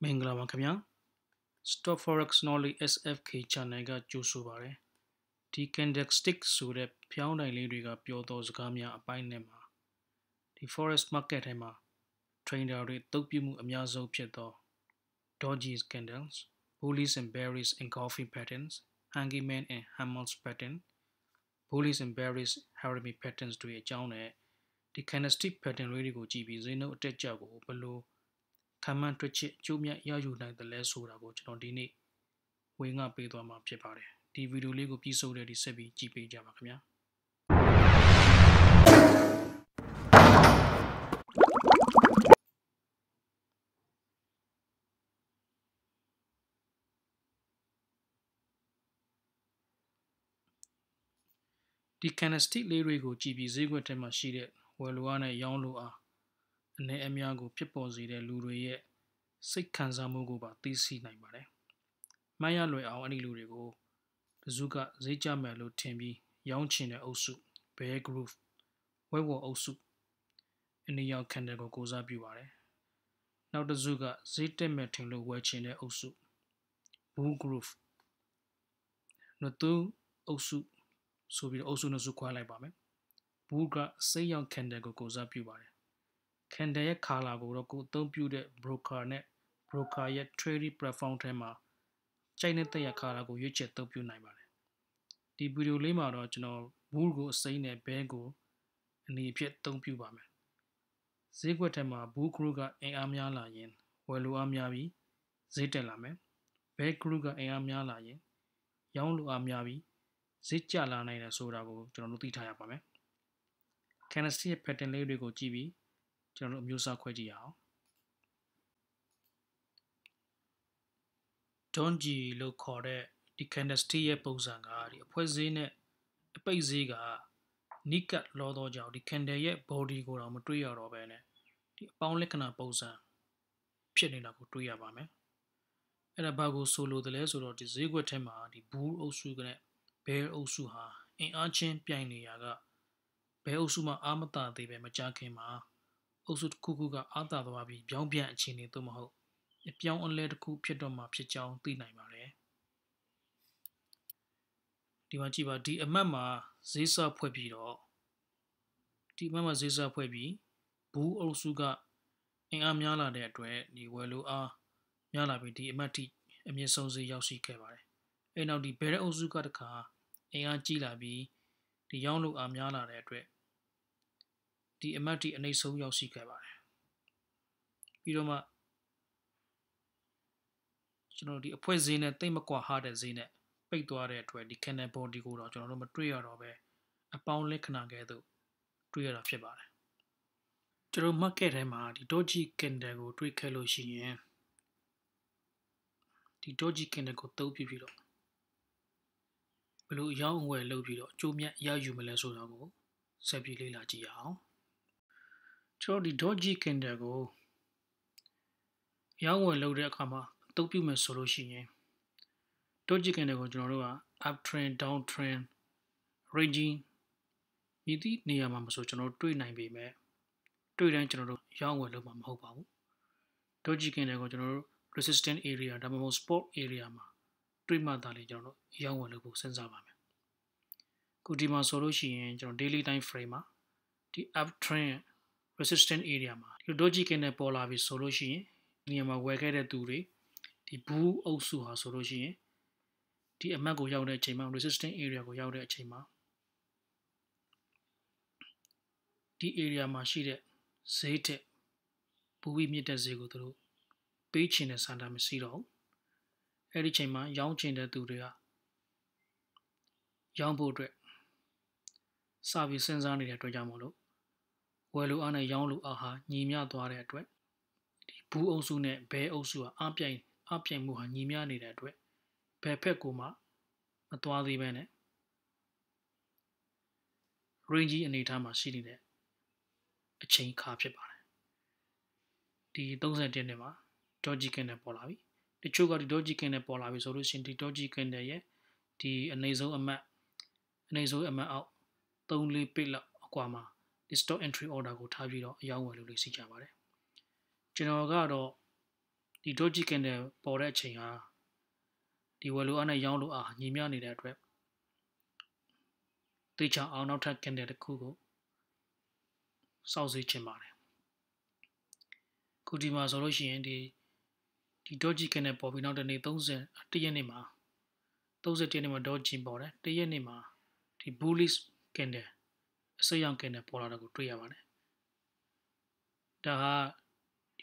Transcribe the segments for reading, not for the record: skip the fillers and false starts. Mingla Makamian Stock Forex Knowledge SFK Chanega Jusubare Tiken Jack Stick Sure Piana Lidiga Piotos Gamia Apinema The Forest Market Hema Trained out with Topimu Amiazo Pieto Doji candles, Bullish and Bearish Engulfing patterns, Hanging Man and Hammers pattern, Bullish and Bearish Harami patterns to a Jown. The candlestick pattern really go GB Zeno Tejago below. Command Twitch Jumia Yajuna the less who are going to need. Wing up with one pare. The video Lego piece already sebi GP Jamakamia. The candlestick lady go GB Zigo Tema sheeted. Well, one a young lua, and a amiago pipozi de lure, sick Kanzamogo, but this he night bare. Maya lure out any lurego, Zuga, Zeja Melo Tembi, young china osu, bear groove, where were osu, and the young candago goes up you are. Now the Zuga, Zeta Metinlo, where china osu, bull groove. No two osu, so we also no zuqua like bame. Buga say young Kendago goes up you are. Kendaya Kalagoroko don't build a broker net, broker yet trading platform tema. China Taya Kalago, you chet up you neighbor. The Budu Lima original Burgo saying a bego and the pet don't you bame. Ziguatema, Bukruga, a amia lion, Welu amiavi, Zetelame, Bekruga, a amia lion, Yaulu amiavi, Zichalana in a sodago, Jonutitaya bame. Can I see a pattern lady go GB? General Musa Quadiao Donji low corre, the candestia posanga, the poisine, a paiziga, Nikat Lodoja, the candaye, body go amatria robene, the poundlecana posa, Pianina Cotuia bame, and a bago solo the lesser of the Ziguatema, the bull o sugane, bear o suha, and ancient pianiaga. Beosuma Amata de Bemachakema, also Kukuga Ada Wabi, Bion Bianchini Tomaho, a Pion only cook Piedoma Pichao, Tina Mare. Dimachiba di Mama Zisa Puebido. Di Mama Zisa Puebi, Boo Osuga, and Amiala de Dre, the Welu A, Yalabi di Emati, and Yasonzi Yoshi Kevare. And now the Bere Osuga the car, and Gilabi, the Yonlu Amiala de Dre. The Amati and a so young sea cave. Idoma the poisine, Timaqua hard as in it, big to our red where the cannon body go out on a tree or a pound lake nagado, tree of Shebar. Jerome market hema, the Doji Kendago, 3 kilo sheen. The Doji Kendago, topi below. Below young where low below, Jumia Yajumelazo. Sabili la jiao. Cho the Doji Kendago Yang were loaded kama, topi me solution. Doji Kendago Jonora, uptrend, downtrend, raging. Yidi near Mamso Chono, 3 9 be me. 3 9 Chono, Yang were Lubam Hopao. Doji Kendago Jonor, resistant area, Damamo sport area. 3 monthly Jono, Yang were Lubu Senzama. Udima solution on daily time frame, the uptrend resistant area. The Doji Kenda Polavi solution, Niama Wagada Dure, the Boo Osuha solution, the Amago Yauda Chema, resistant area go Yauda Chema. The area Mashida, Sete, Bui Mita Zego through, Beach in a Sandam Siro, Edichema, Yanchinda Durea, Yambodre. Savi Senzani at Yamolo. Welu ana Yanglu aha, Nimia Dware at Wet. The Boo Osune, Bear Osua, Ampian Muha, Nimia need at Wet. Pepecuma, Matwadi Bene. Rangy and Itama sitting there. A chain carpet bar. The Dozen Denema, Doji Kenda Polavi. The Chuga, the Doji Kenda Polavi solution, the Doji Kenda ye, the Anazo Ama out. Only pill up Aquama, the stock entry order go Tavido, Yahoo, Lucy Javare. General Gado the Doji candle bought that chain. The value on a young low are Yimiani that rep. Teacher are not a candle at Kugo South Chimare. Kudima Soloshi and the Doji candle bought not only 1,000 at the Yenima. Those at Yenima Doji bought it, the Yenima, the Bullish candle. So young candle bought a good 3 hour. Daha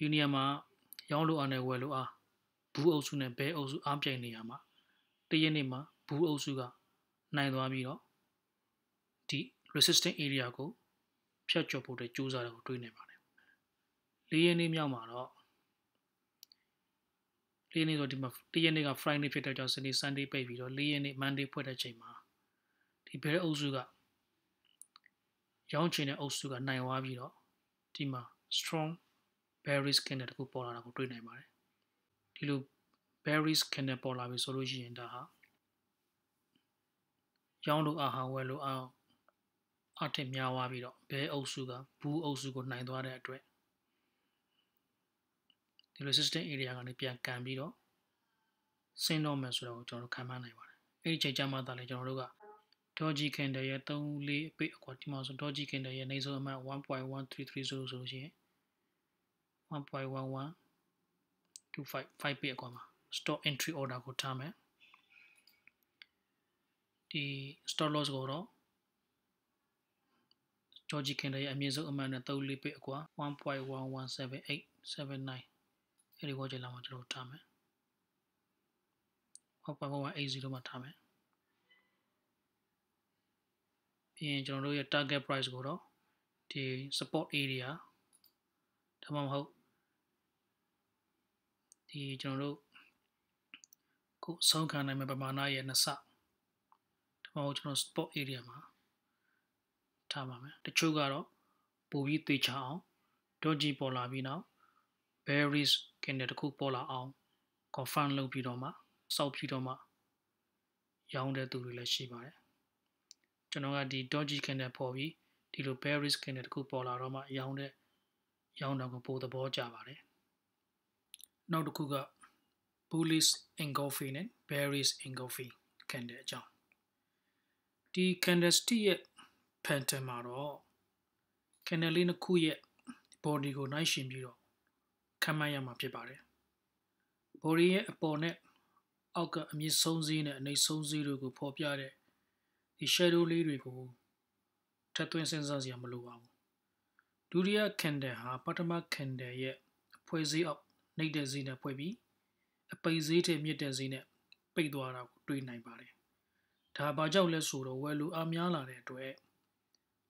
Uniama Yonlu and a Wellua. Boo also and bear also object Niama. The Yenima, Boo also, neither Amiro. The resistant area go. Piacho put a choose out of Twinamare. Leonim Yamaro. Leoning of Friday Peter Johnson is Sunday baby or Leon Monday Puerta Chema. The bear also. Young China also got 9 waviro. Tima. Strong bearish candle go polar go twin mare dilu bearish candle polar be so lo yin da ha yang lo a ha we lo a a the mya wa bi do be au su ga bu au su ko nai twa de atwet dilu resistant area ga ni pyan kan bi do sin do ma so da ko chon lo kan ma nai ba de ai chai cha ma ta le chon lo ga Doji candle ye 3 4 pe akwa ti ma so Doji candle ye nei so amount 1.1330 so lo yin 1.1125 pay comma stop entry order go time the stop loss go ro Doji candle ye amyeso amount na 3 pay akwa 1.1178879 eri go je la ma jalo time 1.1180 ma time pin jalo ye target price go ro the support area tamam ho di chon lo ko saung khan nai ma pamana ye na sa tamam ho chon spot area ma tha ma ma ta chu ga ro po bi tei cha aung Doji paw la bi naw bearish candle ta khu paw la aung confirm lou pi daw ma sauk pi daw ma yaung de tu lwe la shi ba de chon ga di Doji candle paw bi di lo bearish candle ta khu paw la daw ma yaung de Young dog pull the ball javare. Now the cougar bullish engulfing and bearish engulfing can de jump. The candlestick pantamaro canalina kuye body go nice in bureau. Kamayama pibare. Body upon it. Alka miss sonzine and a son zero go popiare. The shadow lyrical Tatuin sensors yamaluau. Duria kende ha patama kende ye poise up native zina poebi a paisite mute zine peidwara tui naibare. Tabajau le suro welu amiala de dwe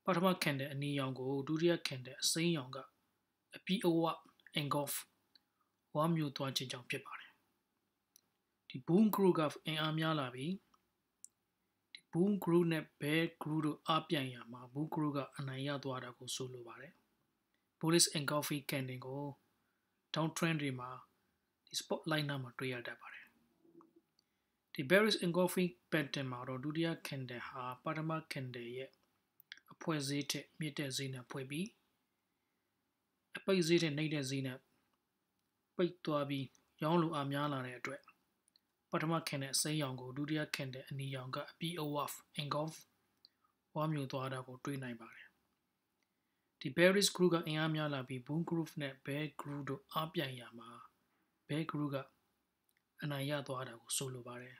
patama kende a ni yango duria kende a se yonga a poa engulf wam you twanchi jump pepare. The boom krug of an amiala be the boom krug ne bear crudo apianyama boom kruga anayadwara go solo bare. Bullish engulfing candle go downtrend ma the spotlight number 3 at bare the bearish engulfing pattern ma ro dutiya candle ha patama candle ye apwe se the mid te zine phwe bi apai se the nei te zine pait twa bi yaung lo a mya la de atwet patama candle a sai yaung go dutiya candle ani yaung ga poa engulf wa myu twa da go twei nai bare The bearish kruga in Amyala be boom groove net bear crudo apiayama. Bear kruga and Ayatwada go solo bare.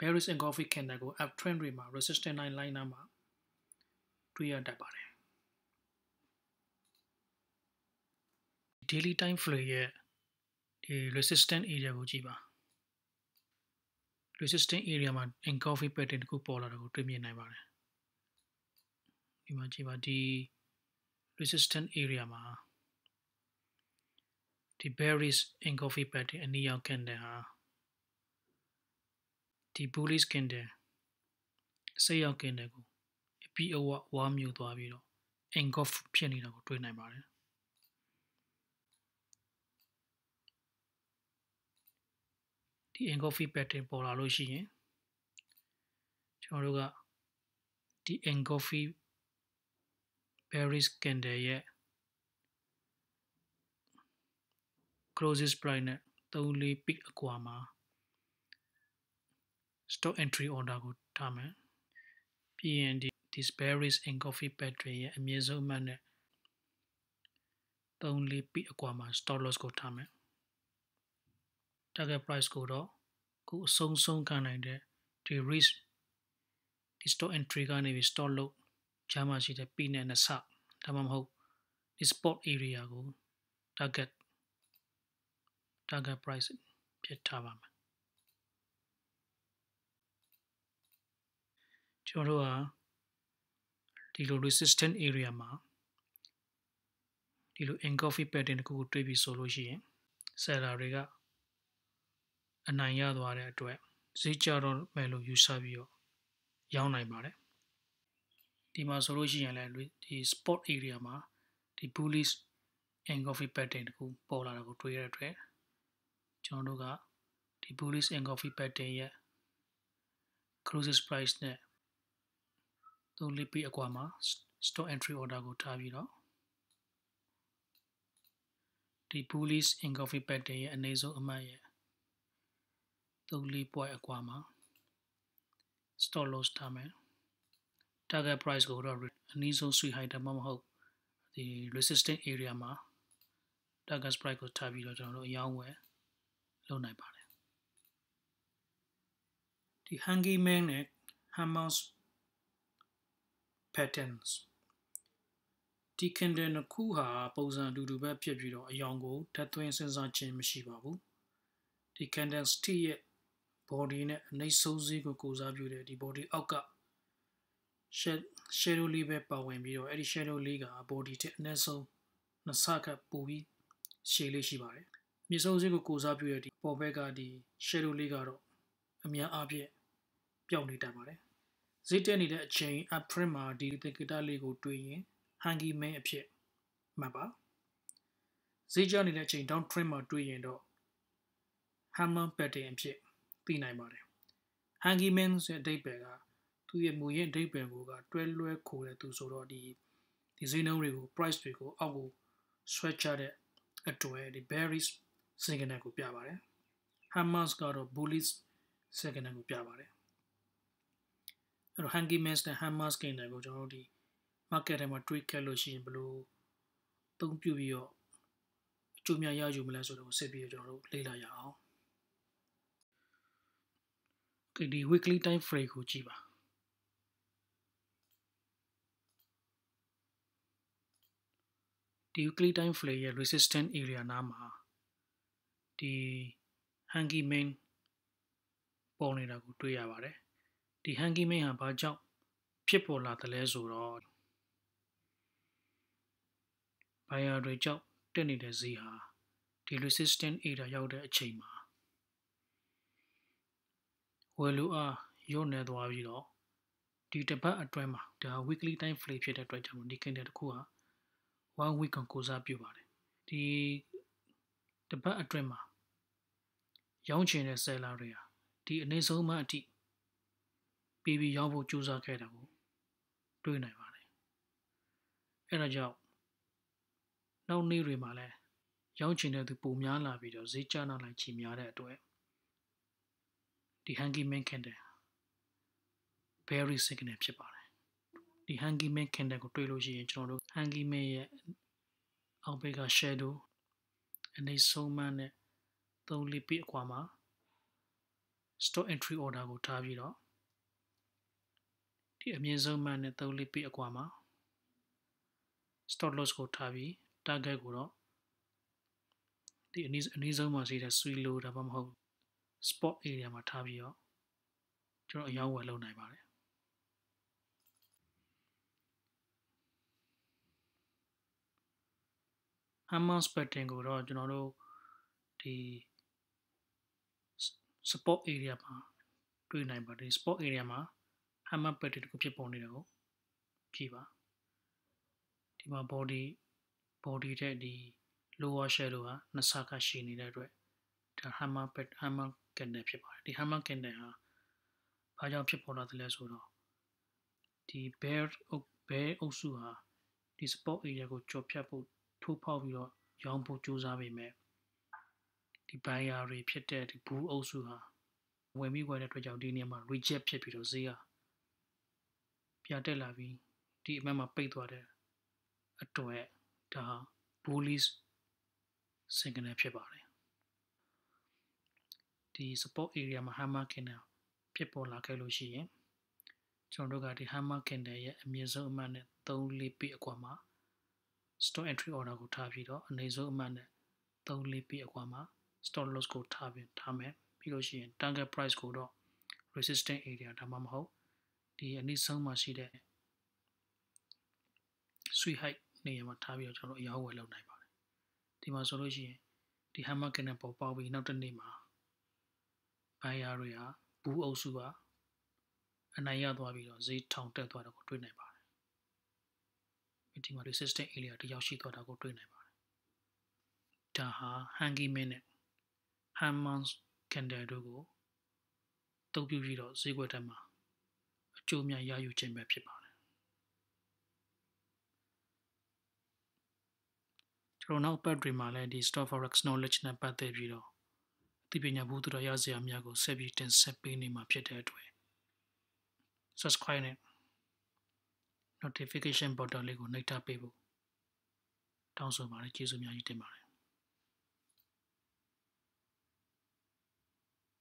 Bearish engulfing candle go uptrend rima resistant 9 line number 3 da bare. Daily time flow here the resistant area go jiba. Resistant area man engulfing pattern go polar go trimmy nai bare. Imajiba the resistant area ma the bearish engulfing pattern and neon candle ha the bullish candle say out candle ko poa wa myu twa bi do engulf phit ni da ko twei nai ba de the engulfing pattern paw la lo shi yin chon lo ga the engulfing bearish candle ye closest price này, tôi lấy pick qua mà stock entry order của tham ấy. PND this bearish engulfing pattern ấy, miếng dầu mà này, tôi lấy pick qua mà stop loss của tham ấy. Target price của đó, cũng song song cái này để risk this stock entry cái này bị stop loss, chả mà chỉ để pin này là sạc, tham âm hậu this spot area của target price biết tham âm. Chúng ta đi lo resistance area mà đi lo engulfing pattern của trade bị solo gì, sẽ là cái Anaya Dware to Zicharo Melo Usavio Yaunai Mare. The Masology and the spot area ma, the bullish engulfing pattern who polar go to your trade. Chonduga, the bullish engulfing pattern closes price ne. To Lipi Aquama, store entry order go Tavino. The bullish engulfing pattern and Nazo Amaya. Totally boy aquama store loss time target price go to niso sui high tamam ho the resistance area ma target price ko tha pi lo chon lo yaung we lo nai pare the hanging man and hammers patterns the candle na khu ha pausan du du ba phit pi lo ayang ko that twin sensa chin ma shi ba bu the candle stick ye body ne anai souzi ko kozaa pyu de di body out ka shadow li be pa win pi lo ai di shadow li ka body the anai sou na sa ka pu pi shade li shi ba de mi souzi ko kozaa pyu de di paw back ka di shadow li ka do a myan a phit pyaw ni tat ba de zit tet ni de a chain a print ma di tikita li ko twi yin hangi man a phit mat ba zit jaw ni de a chain down print ma twi yin do Hammer pattern phit pi nai ba de Hanging Man ဆိုတဲ့အဓိပ္ပာယ် က သူ့ရဲ့မူရင်းအဓိပ္ပာယ်ကို က တွဲလွဲခိုတဲ့ သူ ဆိုတော့ ဒီ ဈေးနှုန်း တွေကို price တွေကို အောက်ကို ဆွဲချတဲ့အတွက် ဒီ bearish signal ကို ပြပါတယ် Hammers ကတော့ bullish signal ကို ပြပါတယ် အဲ့တော့ Hanging Man နဲ့ Hammers ကိန်းတွေကို ကျွန်တော်တို့ ဒီ market ထဲမှာ trade ခဲ့လို့ရှိရင် ဘယ်လိုသုံးပြပြီးတော့ အကျိုးများ ရယူမလဲ ဆိုတော့ ဆက်ပြီးတော့ ကျွန်တော်တို့ လေ့လာရအောင် The weekly time frame ko ji ba the weekly time frame ya resistance area na ma the Hanging Man paw nei da ko twei ya ba de the Hanging Man ha ba jaw phit paw la ta le so ro buyer twe jaw tet nei de zee ha the resistance area yauk de a chain ma Well, your network, you know, due to a drama, the weekly time flip at right on the candidate coa 1 week on Koza Pubari. The bad drama Young China Salaria, the Nazo Mati Baby Yambo Chusa Kadago, doing a valley. Eraja now near Rimale, Young China the Pumiana video, Zichana like Chimiara at web. The Hanging Man candle very signal phit ba de the Hanging Man candle ko twei lo shi yin chon do Hanging Man ye out back ka shadow anai song man ne 3 li pi akwa ma stock entry order ko tha pi lo the amyin song man ne 3 li pi akwa ma stop loss ko tha pi target ko do the anai song ma si da sui lo da ba ma ho Spot area ma tha pi yo a yaung wai lou nai ba de Hammers pattern ko do chon do di spot area ma twei nai ba de spot area ma hammer pattern ကို phit paw nei da ko phi ba di ma body တဲ့ di lower shadow ဟာ 2 sa ka ရှိနေတဲ့အတွက် hammer pattern Candle phit ba de hammer candle ha ba jaw phit paw la de le so do di bear out su ha di spot area ko chaw phat phot thau phau pi lo yaung phot chou sa pai mae the buyer ဖြစ် the bull အုပ်စု ဟာ ဝင် ပြီး ခွဲ တဲ့ အတွက် ကြောင့် ဒီ နေရာ မှာ reject ဖြစ် ပြီး တော့ ဈေး က ပြန် တက် လာ ပြီး ဒီ အမှတ် မှာ ပိတ် သွား တဲ့ အတွက် ဒါ ဟာ bullish signal ဖြစ် ပါတယ် ဒီ support area မှာ hammer candle ဖြစ် ပေါ် လာ ခဲ့ လို့ ရှိ ရင် ကျွန် တော် တို့ က ဒီ hammer candle ရဲ့ အမြင့် ဆုံး အမှတ် နဲ့ 3-4 ပိ အကွာ မှာ stock entry order ကို ထား ပြီး တော့ အနေ ဆုံး အမှတ် နဲ့ 3-4 ပိ အကွာ မှာ stop loss ကို ထား ပြီး ထား မယ် ပြီး လို့ ရှိ ရင် target price ကို တော့ resistance area ဒါမှ မ ဟုတ် ဒီ အနည်း ဆုံး မှာ ရှိ တဲ့ sweet height နေ ရာ မှာ ထား ပြီး တော့ ကျွန်တော် တို့ အရောင်းဝယ် လုပ် နိုင် ပါတယ် ဒီ မှာ ဆို လို့ ရှိ ရင် ဒီ hammer candle ပေါ် ပေါက် ပြီး နောက် တစ် နေ့ မှာ buyer တွေ ဟာ bull အုပ်စု ဟာ အ နိုင် ရ သွား ပြီး တော့ ဈေး ထောင် တက် သွား တာ ကို တွေ့ နိုင် ပါတယ် ဒီ မှာ resistance area တ ရောက် ရှိ သွား တာ ကို တွေ့ နိုင် ပါတယ် ဒါ ဟာ hanging man နဲ့ hammers candle တို့ကို တုပ် ပြူ ပြီး တော့ ဈေး ကွက် ထဲ မှာ အကျိုး များ ရယူ ခြင်း ပဲ ဖြစ် ပါတယ် ကျွန်တော် နောက် ပတ် တွေ မှာ လည်း ဒီ stock forex knowledge နဲ့ ပတ် သက် ပြီး တော့ အသိပညာ ဘုသူတော် ရစရာ များ ကို ဆက် ပြီး တင် ဆက် ပေး နေ မှာ ဖြစ် တဲ့ အတွက် subscribe နဲ့ notification button လေး ကို နှိပ် ထပ် ပေး ဖို့ တောင်း ဆို ပါတယ် ကျေးဇူး အများ ကြီး တင် ပါတယ်